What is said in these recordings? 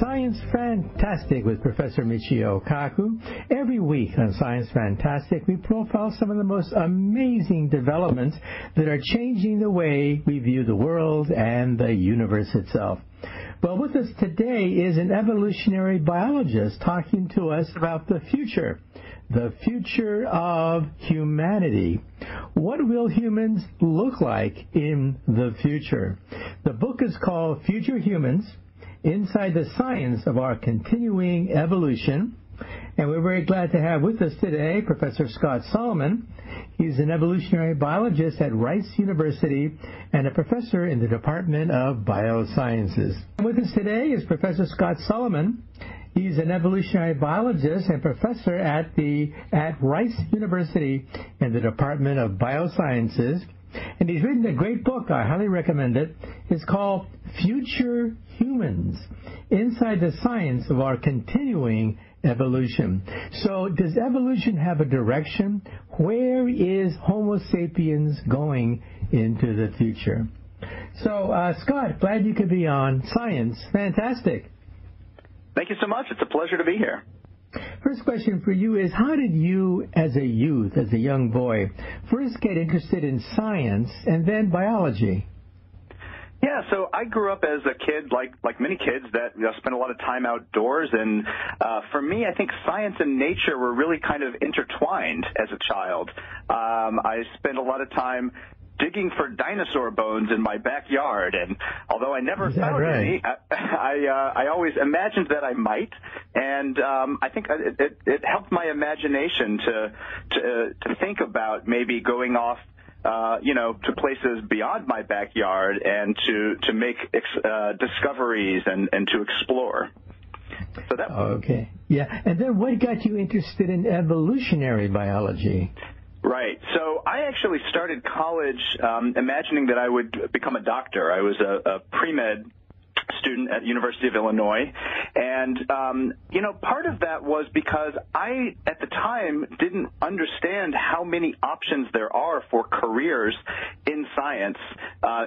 Science Fantastic with Professor Michio Kaku. Every week on Science Fantastic, we profile some of the most amazing developments that are changing the way we view the world and the universe itself. Well, with us today is an evolutionary biologist talking to us about the future of humanity. What will humans look like in the future? The book is called Future Humans, Inside the Science of Our Continuing Evolution. And we're very glad to have with us today Professor Scott Solomon. He's an evolutionary biologist at Rice University and a professor in the Department of Biosciences. And with us today is Professor Scott Solomon. He's an evolutionary biologist and professor at Rice University in the Department of Biosciences. And he's written a great book. I highly recommend it. It's called Future Humans, Inside the Science of Our Continuing Evolution. So does evolution have a direction? Where is Homo sapiens going into the future? So, Scott, glad you could be on Science Fantastic. Thank you so much. It's a pleasure to be here. First question for you is, how did you, as a youth, as a young boy, first get interested in science and then biology? Yeah, so I grew up as a kid, like many kids, that spent a lot of time outdoors. And for me, I think science and nature were really kind of intertwined as a child. I spent a lot of time digging for dinosaur bones in my backyard, and although I never found any, I always imagined that I might, and I think it helped my imagination to think about maybe going off, to places beyond my backyard and to make discoveries and to explore. So that. Okay. Yeah. And then, what got you interested in evolutionary biology? Right. So I actually started college imagining that I would become a doctor. I was a pre-med student at University of Illinois. And, part of that was because I, at the time, didn't understand how many options there are for careers in science,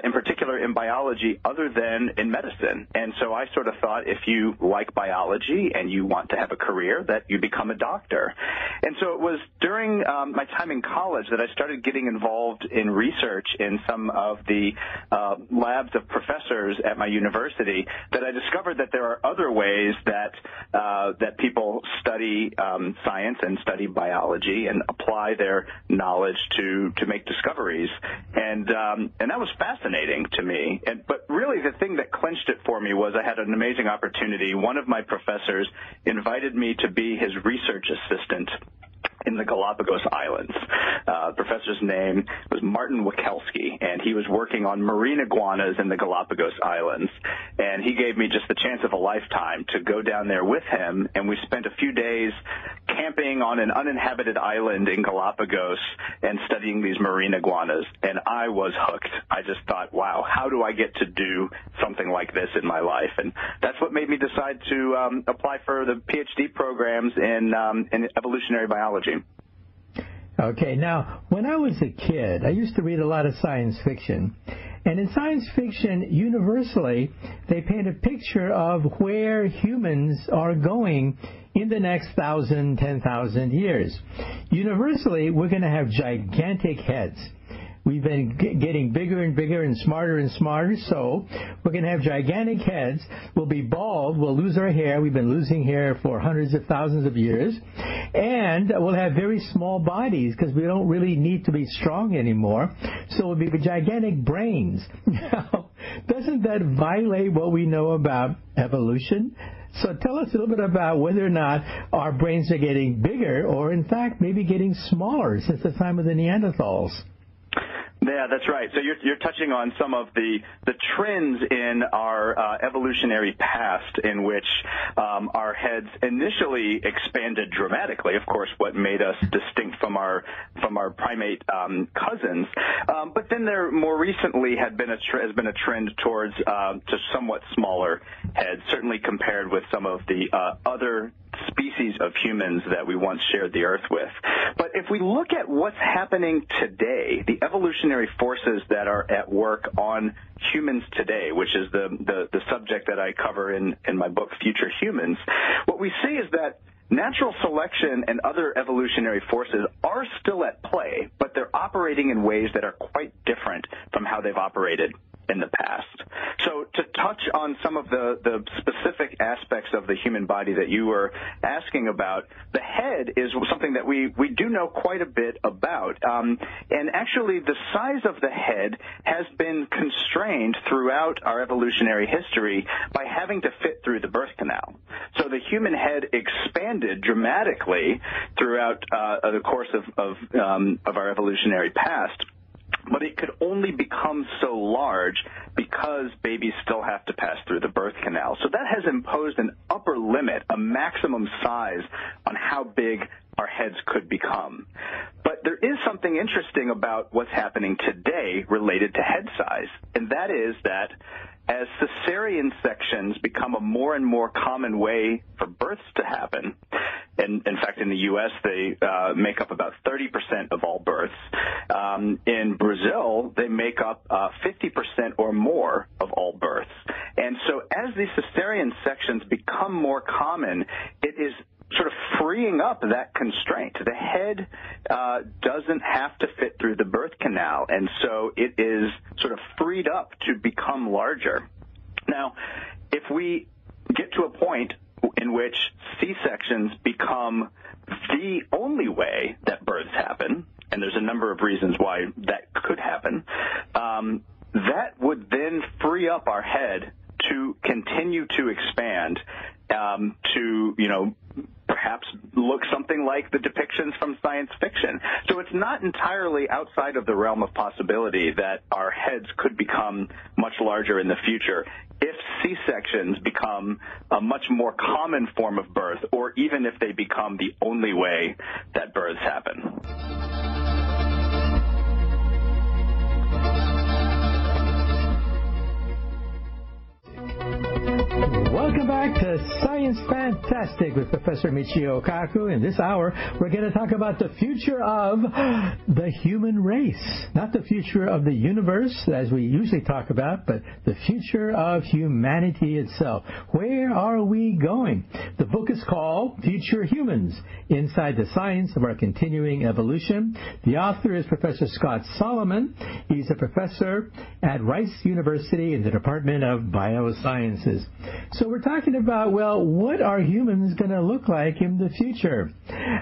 in particular in biology, other than in medicine. And so I sort of thought if you like biology and you want to have a career, that you become a doctor. And so it was during my time in college that I started getting involved in research in some of the labs of professors at my university, that I discovered that there are other ways that that people study science and study biology and apply their knowledge to make discoveries, and that was fascinating to me. But really, the thing that clinched it for me was I had an amazing opportunity. One of my professors invited me to be his research assistant in the Galapagos Islands. The professor's name was Martin Wikelski, and he was working on marine iguanas in the Galapagos Islands. And he gave me just the chance of a lifetime to go down there with him, and we spent a few days camping on an uninhabited island in Galapagos and studying these marine iguanas. And I was hooked. I just thought, wow, how do I get to do something like this in my life? And that's what made me decide to apply for the PhD programs in evolutionary biology. Okay, now, when I was a kid, I used to read a lot of science fiction. And in science fiction, universally, they paint a picture of where humans are going in the next 1,000, 10,000 years. Universally, we're going to have gigantic heads. We've been getting bigger and bigger and smarter, so we're going to have gigantic heads. We'll be bald. We'll lose our hair. We've been losing hair for hundreds of thousands of years. And we'll have very small bodies because we don't really need to be strong anymore. So we'll be gigantic brains. Now, doesn't that violate what we know about evolution? So tell us a little bit about whether or not our brains are getting bigger or, in fact, maybe getting smaller since the time of the Neanderthals. Yeah, that's right. So you're touching on some of the trends in our evolutionary past in which our heads initially expanded dramatically. Of course, what made us distinct from our primate cousins. But then there more recently has been a trend towards to somewhat smaller heads, certainly compared with some of the other species of humans that we once shared the earth with. But if we look at what's happening today, the evolutionary forces that are at work on humans today, which is the subject that I cover in my book, Future Humans, what we see is that natural selection and other evolutionary forces are still at play, but they're operating in ways that are quite different from how they've operated in the past. So to touch on some of the specific aspects of the human body that you were asking about, the head is something that we do know quite a bit about. And actually the size of the head has been constrained throughout our evolutionary history by having to fit through the birth canal. So the human head expanded dramatically throughout the course of our evolutionary past. But it could only become so large because babies still have to pass through the birth canal. So that has imposed an upper limit, a maximum size on how big our heads could become. But there is something interesting about what's happening today related to head size, and that is that as cesarean sections become a more and more common way for births to happen, and in fact in the U.S. they make up about 30% of all births, in Brazil they make up 50% or more of all births. And so as these cesarean sections become more common, it is sort of freeing up that constraint. The head doesn't have to fit through the birth canal, and so it is sort of freed up to become larger. Now, if we get to a point in which C-sections become the only way that births happen, and there's a number of reasons why that could happen, that would then free up our head to continue to expand, to, you know, perhaps look something like the depictions from science fiction. So it's not entirely outside of the realm of possibility that our heads could become much larger in the future if C-sections become a much more common form of birth, or even if they become the only way that births happen. Welcome back to Science Fantastic with Professor Michio Kaku. In this hour, we're going to talk about the future of the human race. Not the future of the universe, as we usually talk about, but the future of humanity itself. Where are we going? The book is called Future Humans, Inside the Science of Our Continuing Evolution. The author is Professor Scott Solomon. He's a professor at Rice University in the Department of Biosciences. So we're talking about, well, what are humans going to look like in the future?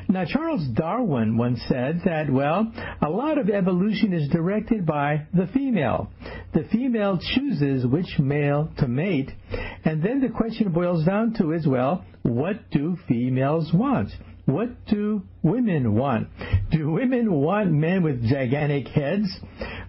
Now, Charles Darwin once said that, well, a lot of evolution is directed by the female. The female chooses which male to mate, and then the question boils down to is, well, what do females want? What do women want? Do women want men with gigantic heads?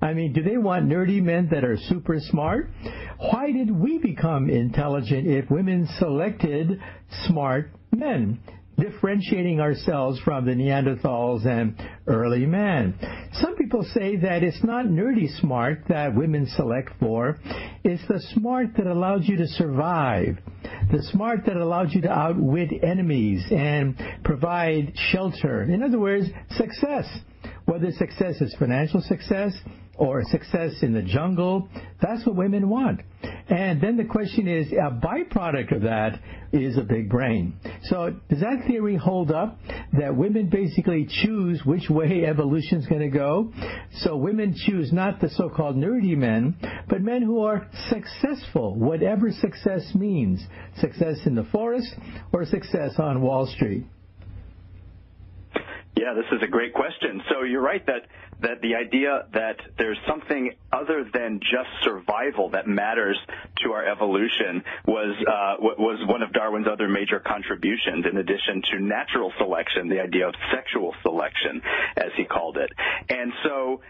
I mean, do they want nerdy men that are super smart? Why did we become intelligent if women selected smart men, differentiating ourselves from the Neanderthals and early man? Some people say that it's not nerdy smart that women select for. It's the smart that allows you to survive, the smart that allows you to outwit enemies and provide shelter. In other words, success. Whether success is financial success or success in the jungle, that's what women want. And then the question is, a byproduct of that is a big brain. So does that theory hold up, that women basically choose which way evolution's going to go? So women choose not the so-called nerdy men, but men who are successful, whatever success means, success in the forest or success on Wall Street. Yeah, this is a great question. So you're right that the idea that there's something other than just survival that matters to our evolution was one of Darwin's other major contributions, in addition to natural selection, the idea of sexual selection, as he called it. And so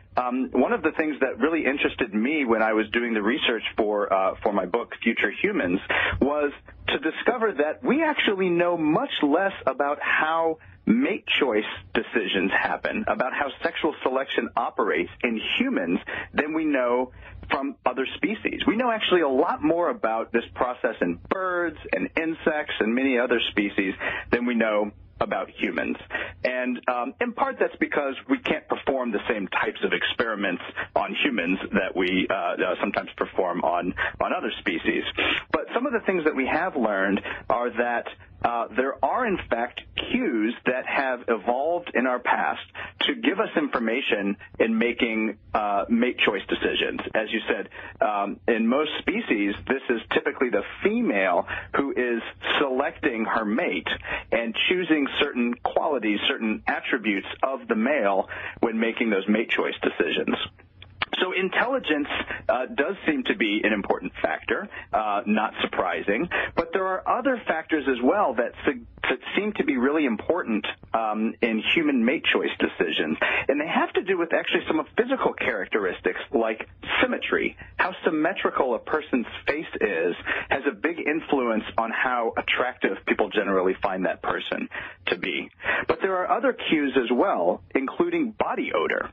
one of the things that really interested me when I was doing the research for my book, Future Humans, was to discover that we actually know much less about how mate choice decisions happen, about how sexual selection operates in humans than we know from other species. We know actually a lot more about this process in birds and insects and many other species than we know about humans. And in part that's because we can't perform the same types of experiments on humans that we sometimes perform on other species. But some of the things that we have learned are that there are, in fact, cues that have evolved in our past to give us information in making mate choice decisions. As you said, in most species, this is typically the female who is selecting her mate and choosing certain qualities, certain attributes of the male when making those mate choice decisions. So intelligence does seem to be an important factor, not surprising, but there are other factors as well that seem to be really important in human mate choice decisions, and they have to do with actually some of physical characteristics like symmetry. How symmetrical a person's face is has a big influence on how attractive people generally find that person to be. But there are other cues as well, including body odor.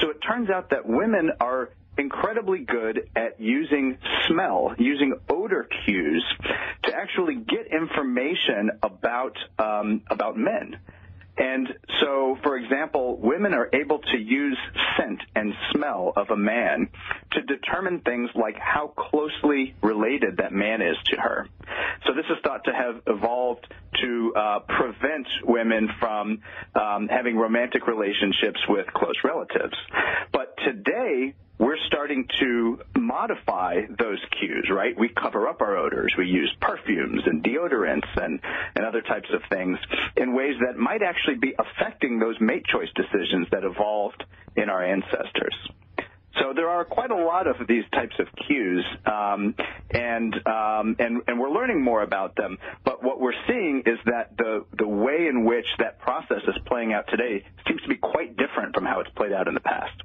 So it turns out that women are incredibly good at using smell, using odor cues to actually get information about men. And so, for example, women are able to use scent and smell of a man to determine things like how closely related that man is to her. So this is thought to have evolved to prevent women from having romantic relationships with close relatives. But today, we're starting to modify those cues, right? We cover up our odors. We use perfumes and deodorants and other types of things in ways that might actually be affecting those mate choice decisions that evolved in our ancestors. So there are quite a lot of these types of cues, and we're learning more about them. But what we're seeing is that the way in which that process is playing out today seems to be quite different from how it's played out in the past.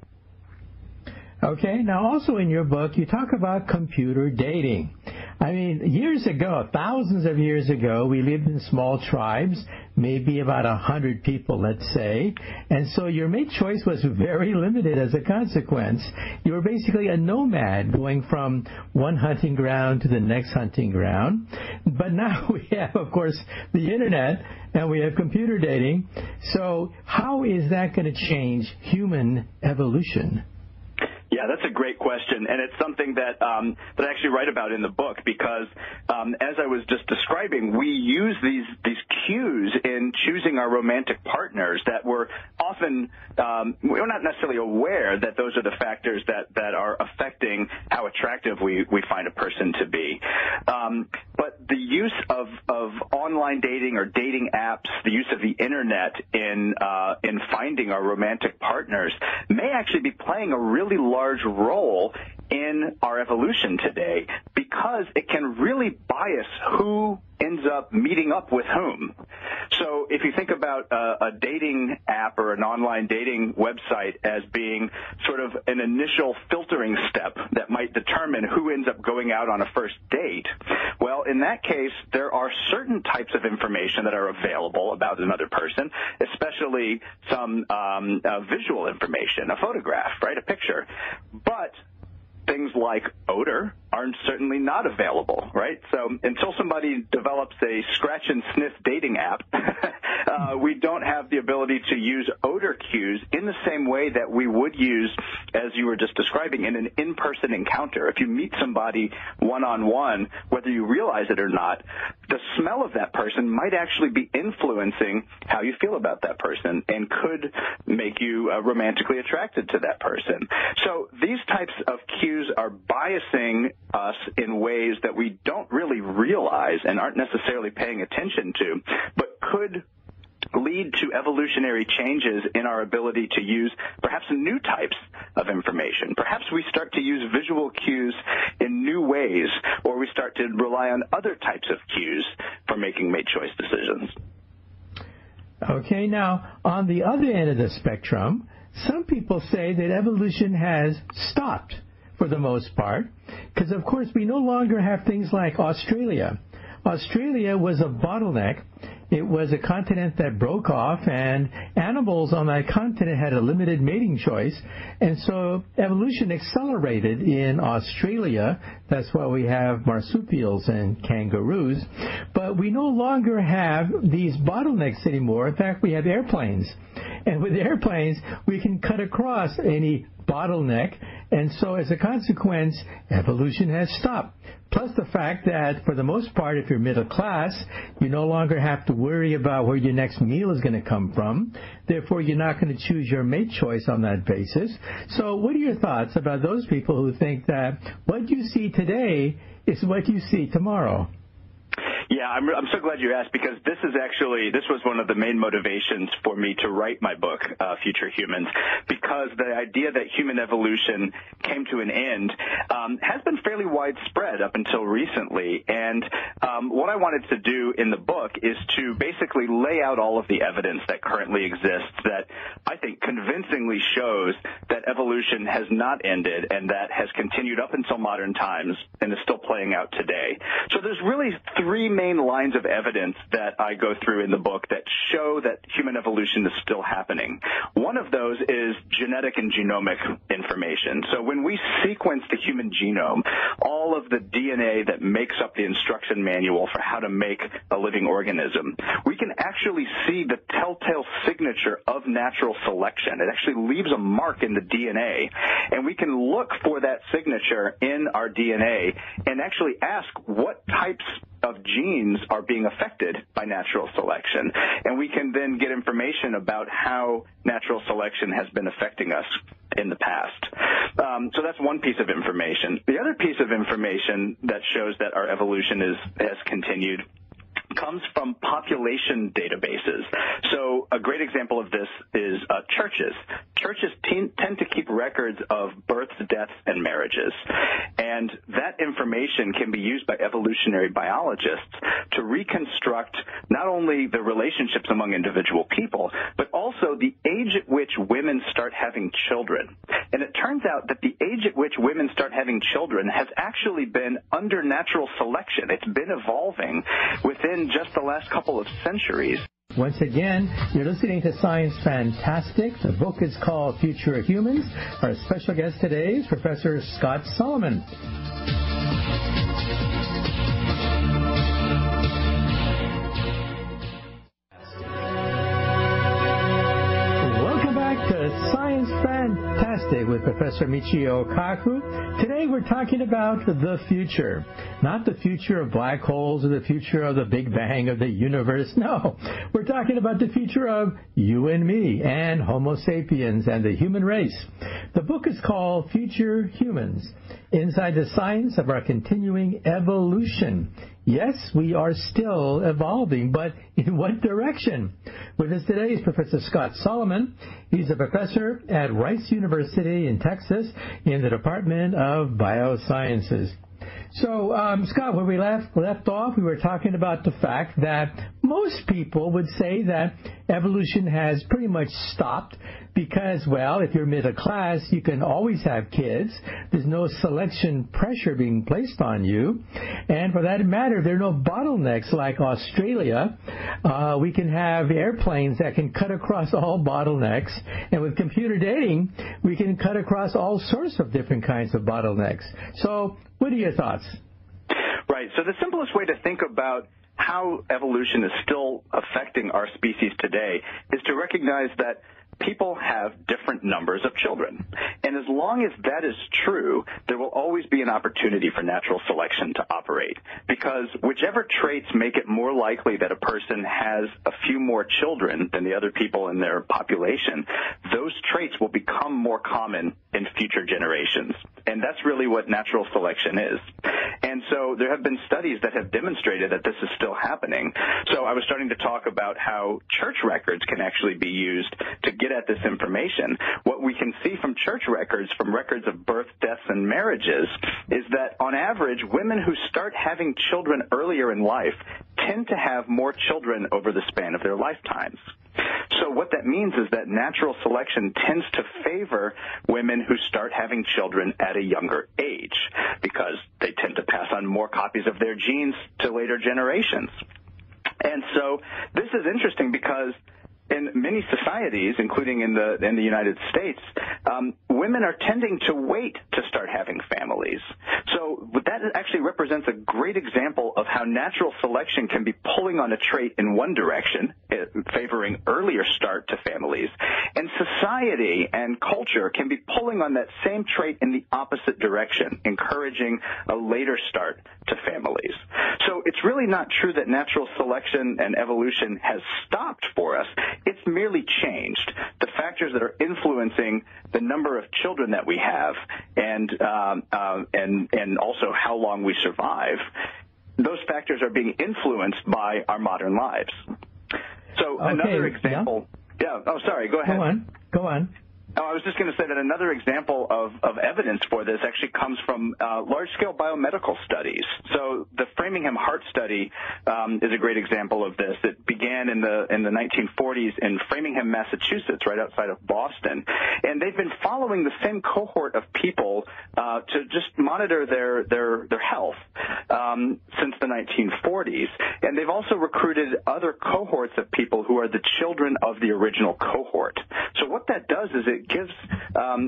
Okay, now also in your book, you talk about computer dating. I mean, years ago, thousands of years ago, we lived in small tribes, maybe about 100 people, let's say, and so your mate choice was very limited as a consequence. You were basically a nomad going from one hunting ground to the next hunting ground. But now we have, of course, the internet, and we have computer dating. So how is that going to change human evolution? Yeah, that's a great question, and it's something that that I actually write about in the book because, as I was just describing, we use these cues in choosing our romantic partners that we're often we're not necessarily aware that those are the factors that are affecting how attractive we find a person to be. But the use of online dating or dating apps, the use of the internet in finding our romantic partners may actually be playing a really large role in our evolution today because it can really bias who ends up meeting up with whom. So if you think about a dating app or an online dating website as being sort of an initial filtering step that might determine who ends up going out on a first date, well, in that case, there are certain types of information that are available about another person, especially some visual information, a photograph, right, a picture. But things like odor are certainly not available, right? So until somebody develops a scratch and sniff dating app, we don't have the ability to use odor cues in the same way that we would use, as you were just describing, in an in-person encounter. If you meet somebody one-on-one, whether you realize it or not, the smell of that person might actually be influencing how you feel about that person and could make you romantically attracted to that person. So these types of cues are biasing us in ways that we don't really realize and aren't necessarily paying attention to, but could lead to evolutionary changes in our ability to use perhaps new types of information. Perhaps we start to use visual cues in new ways, or we start to rely on other types of cues for making mate choice decisions. Okay, now, on the other end of the spectrum, some people say that evolution has stopped for the most part, because, of course, we no longer have things like Australia. Australia was a bottleneck, It was a continent that broke off, and animals on that continent had a limited mating choice, and so evolution accelerated in Australia. That's why we have marsupials and kangaroos. But we no longer have these bottlenecks anymore. In fact, we have airplanes. And with airplanes, we can cut across any bottleneck, and so as a consequence, evolution has stopped. Plus the fact that, for the most part, if you're middle class, you no longer have to worry about where your next meal is going to come from. Therefore, you're not going to choose your mate choice on that basis. So what are your thoughts about those people who think that what you see today is what you see tomorrow? Yeah, I'm so glad you asked, because this was one of the main motivations for me to write my book, Future Humans, because the idea that human evolution came to an end has been fairly widespread up until recently. And what I wanted to do in the book is to basically lay out all of the evidence that currently exists that I think convincingly shows that evolution has not ended and that has continued up until modern times and is still playing out today. So there's really three main lines of evidence that I go through in the book that show that human evolution is still happening. One of those is genetic and genomic information. So when we sequence the human genome, all of the DNA that makes up the instruction manual for how to make a living organism, we can actually see the telltale signature of natural selection. It actually leaves a mark in the DNA, and we can look for that signature in our DNA and actually ask what types of genes are being affected by natural selection. And we can then get information about how natural selection has been affecting us in the past. So that's one piece of information. The other piece of information that shows that our evolution has continued comes from population databases. So a great example of this is churches. Churches tend to keep records of births, deaths, and marriages. And that information can be used by evolutionary biologists to reconstruct not only the relationships among individual people, but also the age at which women start having children. And it turns out that the age at which women start having children has actually been under natural selection. It's been evolving within just the last couple of centuries. Once again, you're listening to Science Fantastic. The book is called Future Humans. Our special guest today is Professor Scott Solomon. Welcome back to Science Fantastic with Professor Michio Kaku. Today we're talking about the future. Not the future of black holes or the future of the Big Bang of the universe. No, we're talking about the future of you and me and Homo sapiens and the human race. The book is called Future Humans, Inside the Science of Our Continuing Evolution. Yes, we are still evolving, but in what direction? With us today is Professor Scott Solomon. He's a professor at Rice University in Texas in the Department of Biosciences. So, Scott, when we left off, we were talking about the fact that most people would say that evolution has pretty much stopped because, well, if you're middle class, you can always have kids. There's no selection pressure being placed on you. And for that matter, there are no bottlenecks like Australia. We can have airplanes that can cut across all bottlenecks. And with computer dating, we can cut across all sorts of different kinds of bottlenecks. So what are your thoughts? Right. So the simplest way to think about how evolution is still affecting our species today is to recognize that people have different numbers of children. And as long as that is true, there will always be an opportunity for natural selection to operate, because whichever traits make it more likely that a person has a few more children than the other people in their population, those traits will become more common in future generations. And that's really what natural selection is. And so there have been studies that have demonstrated that this is still happening. So I was starting to talk about how church records can actually be used to get at this information. What we can see from church records, from records of birth, deaths, and marriages, is that on average, women who start having children earlier in life tend to have more children over the span of their lifetimes. So what that means is that natural selection tends to favor women who start having children at a younger age, because they tend to pass on more copies of their genes to later generations. And so this is interesting because in many societies, including in the United States, women are tending to wait to start having families. So that actually represents a great example of how natural selection can be pulling on a trait in one direction, favoring earlier start to families, and society and culture can be pulling on that same trait in the opposite direction, encouraging a later start to families. So it's really not true that natural selection and evolution has stopped for us. It's merely changed. The factors that are influencing the number of children that we have and also how long we survive, those factors are being influenced by our modern lives. So okay. Another example. Yeah. Oh, sorry. Go ahead. Go on. Oh, I was just going to say that another example of evidence for this actually comes from large-scale biomedical studies. So the Framingham Heart Study is a great example of this. It began in the 1940s in Framingham, Massachusetts, right outside of Boston. And they've been following the same cohort of people to just monitor their health since the 1940s. And they've also recruited other cohorts of people who are the children of the original cohort. So what that does is it gives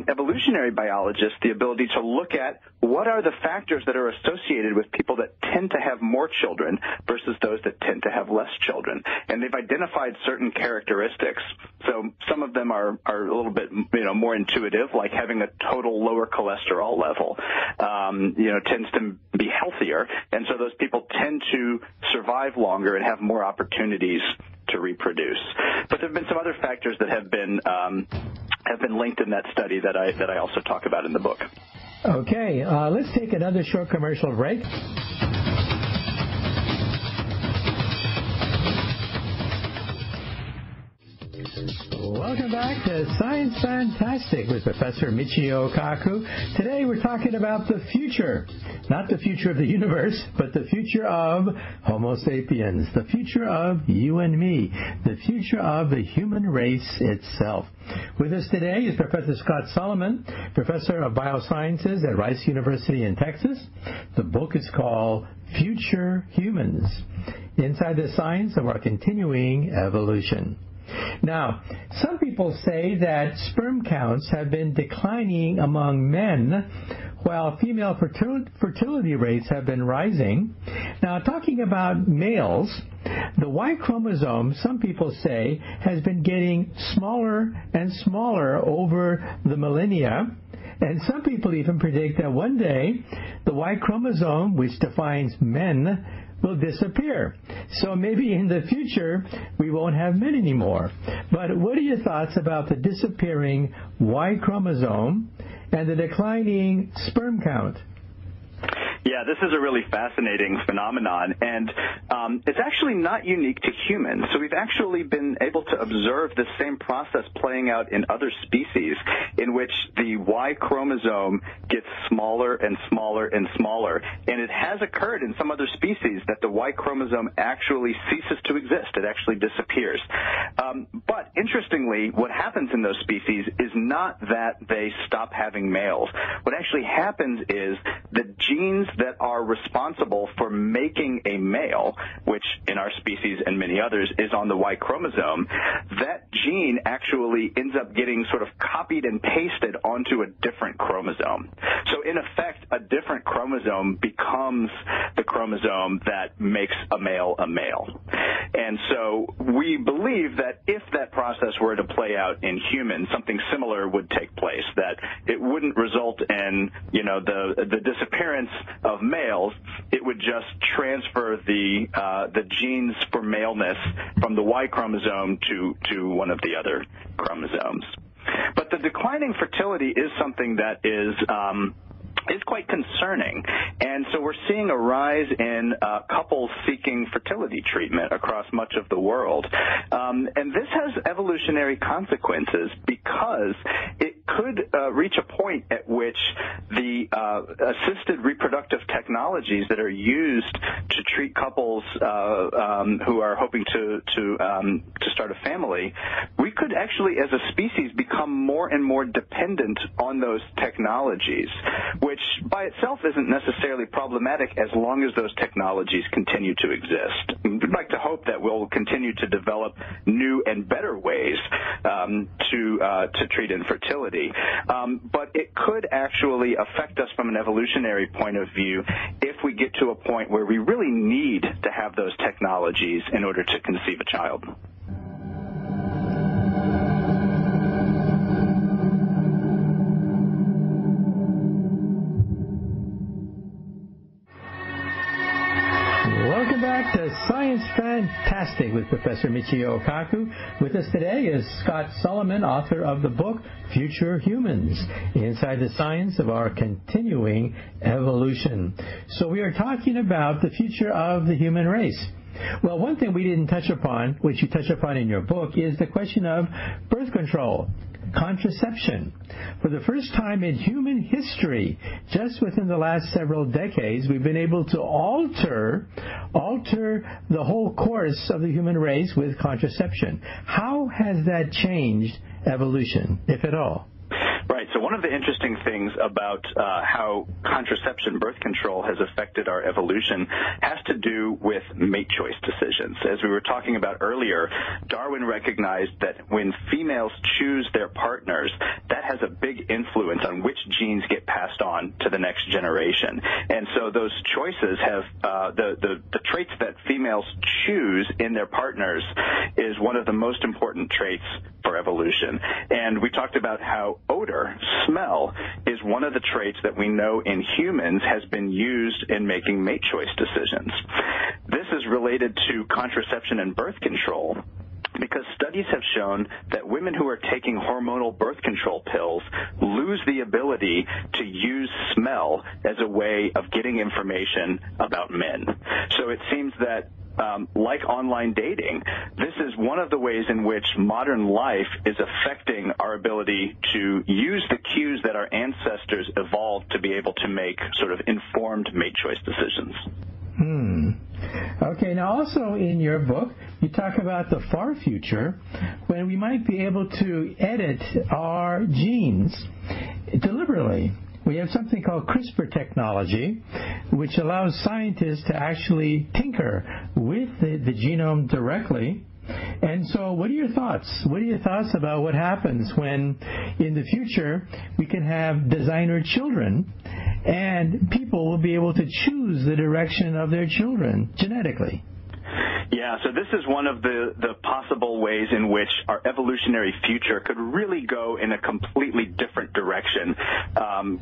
evolutionary biologists the ability to look at what are the factors that are associated with people that tend to have more children versus those that tend to have less children. And they've identified certain characteristics. So some of them are a little bit, more intuitive, like having a total lower cholesterol level, tends to be healthier. And so those people tend to survive longer and have more opportunities to reproduce. But there have been some other factors that have been linked in that study that I also talk about in the book. Okay, let's take another short commercial break. Welcome back to Science Fantastic with Professor Michio Kaku. Today we're talking about the future, not the future of the universe, but the future of Homo sapiens, the future of you and me, the future of the human race itself. With us today is Professor Scott Solomon, Professor of Biosciences at Rice University in Texas. The book is called Future Humans, Inside the Science of Our Continuing Evolution. Now, some people say that sperm counts have been declining among men while female fertility rates have been rising. Now, talking about males, the Y chromosome, some people say, has been getting smaller and smaller over the millennia. And some people even predict that one day the Y chromosome, which defines men, will disappear. So maybe in the future we won't have men anymore. But what are your thoughts about the disappearing Y chromosome and the declining sperm count? Yeah, this is a really fascinating phenomenon, and it's actually not unique to humans. So we've actually been able to observe the same process playing out in other species in which the Y chromosome gets smaller and smaller and smaller, and it has occurred in some other species that the Y chromosome actually ceases to exist. It actually disappears. But interestingly, what happens in those species is not that they stop having males. What actually happens is the genes that are responsible for making a male, which in our species and many others is on the Y chromosome, that gene actually ends up getting sort of copied and pasted onto a different chromosome. So in effect, a different chromosome becomes the chromosome that makes a male a male. And so we believe that if that process were to play out in humans, something similar would take place, that it wouldn't result in, the disappearance of males, it would just transfer the genes for maleness from the Y chromosome to one of the other chromosomes. But the declining fertility is something that is quite concerning. And so we're seeing a rise in couples seeking fertility treatment across much of the world. And this has evolutionary consequences because it could reach a point at which the assisted reproductive technologies that are used to treat couples who are hoping to start a family, we could actually, as a species, become more and more dependent on those technologies, which by itself isn't necessarily problematic as long as those technologies continue to exist. We'd like to hope that we'll continue to develop new and better ways to treat infertility. But it could actually affect us from an evolutionary point of view if we get to a point where we really need to have those technologies in order to conceive a child. Welcome back to Science Fantastic with Professor Michio Kaku. With us today is Scott Solomon, author of the book Future Humans, Inside the Science of Our Continuing Evolution. So we are talking about the future of the human race. Well, one thing we didn't touch upon, which you touch upon in your book, is the question of birth control. Contraception. For the first time in human history, just within the last several decades, we've been able to alter the whole course of the human race with contraception. How has that changed evolution, if at all? Right. So one of the interesting things about how contraception, birth control, has affected our evolution has to do with mate choice decisions. As we were talking about earlier, Darwin recognized that when females choose their partners, that has a big influence on which genes get passed on to the next generation. And so those choices have the traits that females choose in their partners is one of the most important traits for evolution. And we talked about how odor, smell, is one of the traits that we know in humans has been used in making mate choice decisions. This is related to contraception and birth control, because studies have shown that women who are taking hormonal birth control pills lose the ability to use smell as a way of getting information about men. So it seems that like online dating, this is one of the ways in which modern life is affecting our ability to use the cues that our ancestors evolved to be able to make sort of informed mate choice decisions. Okay, now also in your book, you talk about the far future when we might be able to edit our genes deliberately. We have something called CRISPR technology, which allows scientists to actually tinker with the genome directly. And so what are your thoughts? What are your thoughts about what happens when in the future we can have designer children and people will be able to choose the direction of their children genetically? Yeah, so this is one of the possible ways in which our evolutionary future could really go in a completely different direction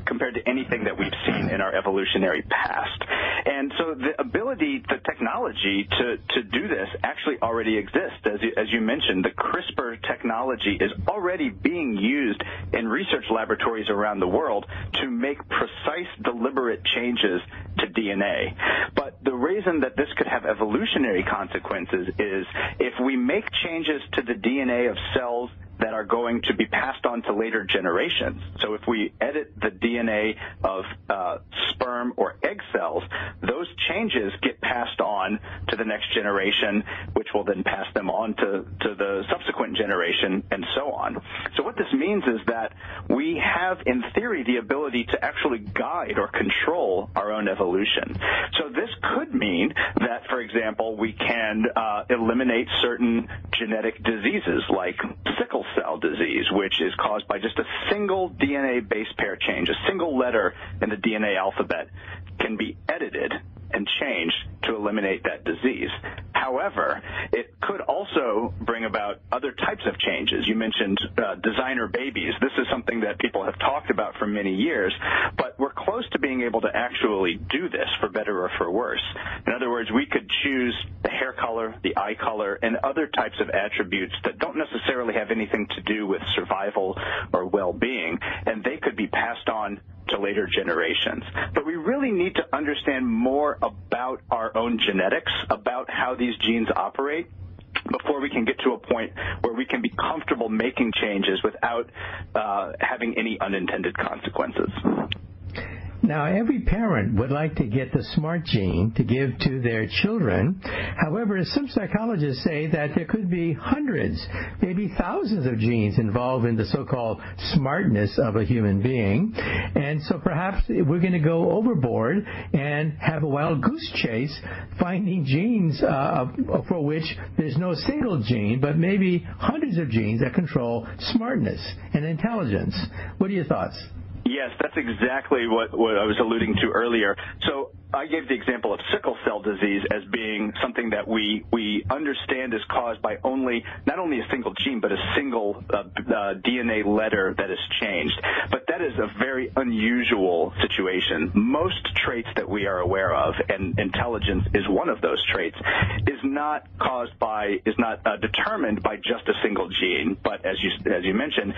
compared to anything that we've seen in our evolutionary past. And so the ability, the technology to do this actually already exists. As you mentioned, the CRISPR technology is already being used in research laboratories around the world to make precise, deliberate changes to DNA. But the reason that this could have evolutionary consequences is if we make changes to the DNA of cells that are going to be passed on to later generations. So if we edit the DNA of sperm or egg cells, those changes get passed on to the next generation, which will then pass them on to the subsequent generation, and so on. So what this means is that we have, in theory, the ability to actually guide or control our own evolution. So this could mean that, for example, we can eliminate certain genetic diseases like sickle cell disease, which is caused by just a single DNA base pair change. A single letter in the DNA alphabet can be edited and changed to eliminate that disease. However, it could also bring about other types of changes. You mentioned designer babies. This is something that people have talked about for many years, but we're close to being able to actually do this, for better or for worse. In other words, we could choose the hair color, the eye color, and other types of attributes that don't necessarily have anything to do with survival or well-being, and they could be passed on to later generations. But we really need to understand more about our own genetics, about how these genes operate, before we can get to a point where we can be comfortable making changes without having any unintended consequences. Now, every parent would like to get the smart gene to give to their children. However, some psychologists say that there could be hundreds, maybe thousands of genes involved in the so-called smartness of a human being. And so perhaps we're going to go overboard and have a wild goose chase finding genes for which there's no single gene, but maybe hundreds of genes that control smartness and intelligence. What are your thoughts? Yes, that's exactly what I was alluding to earlier. So I gave the example of sickle cell disease as being something that we understand is caused by not only a single gene, but a single DNA letter that is changed. But that is a very unusual situation. Most traits that we are aware of, and intelligence is one of those traits, is not determined by just a single gene, but as you mentioned,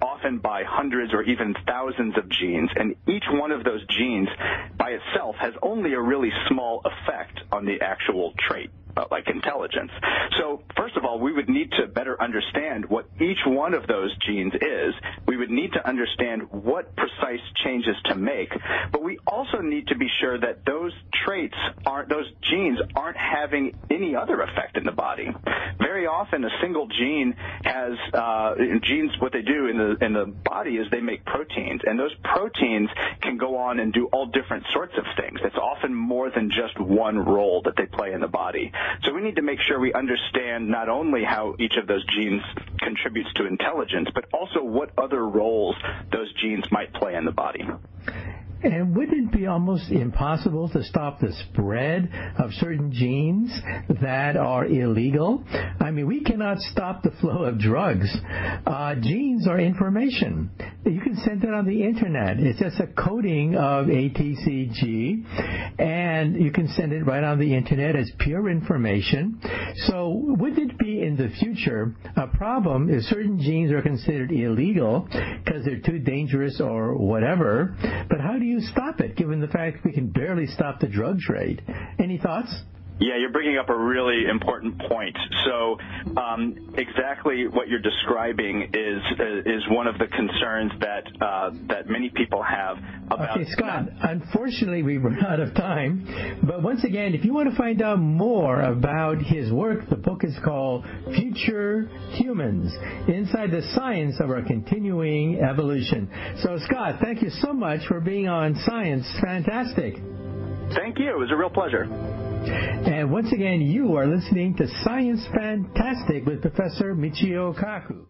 often by hundreds or even thousands of genes, and each one of those genes by itself has only a really small effect on the actual trait, like intelligence. So first of all, we would need to better understand what each one of those genes is. We would need to understand what precise changes to make, but we also need to be sure that those genes aren't having any other effect in the body. Very often a single gene has, genes, what they do in the body is they make proteins, and those proteins can go on and do all different sorts of things. It's often more than just one role that they play in the body. So we need to make sure we understand not only how each of those genes contributes to intelligence, but also what other roles those genes might play in the body. And wouldn't it be almost impossible to stop the spread of certain genes that are illegal? I mean, we cannot stop the flow of drugs. Genes are information. You can send it on the internet. It's just a coding of ATCG, and you can send it right on the internet as pure information. So wouldn't it be in the future a problem if certain genes are considered illegal because they're too dangerous or whatever? But how do you stop it, given the fact we can barely stop the drug trade? Any thoughts? Yeah, you're bringing up a really important point. So exactly what you're describing is one of the concerns that many people have about. Okay, Scott, unfortunately we've run out of time. But once again, if you want to find out more about his work, the book is called Future Humans, Inside the Science of Our Continuing Evolution. So, Scott, thank you so much for being on Science Fantastic. Thank you. It was a real pleasure. And once again, you are listening to Science Fantastic with Professor Michio Kaku.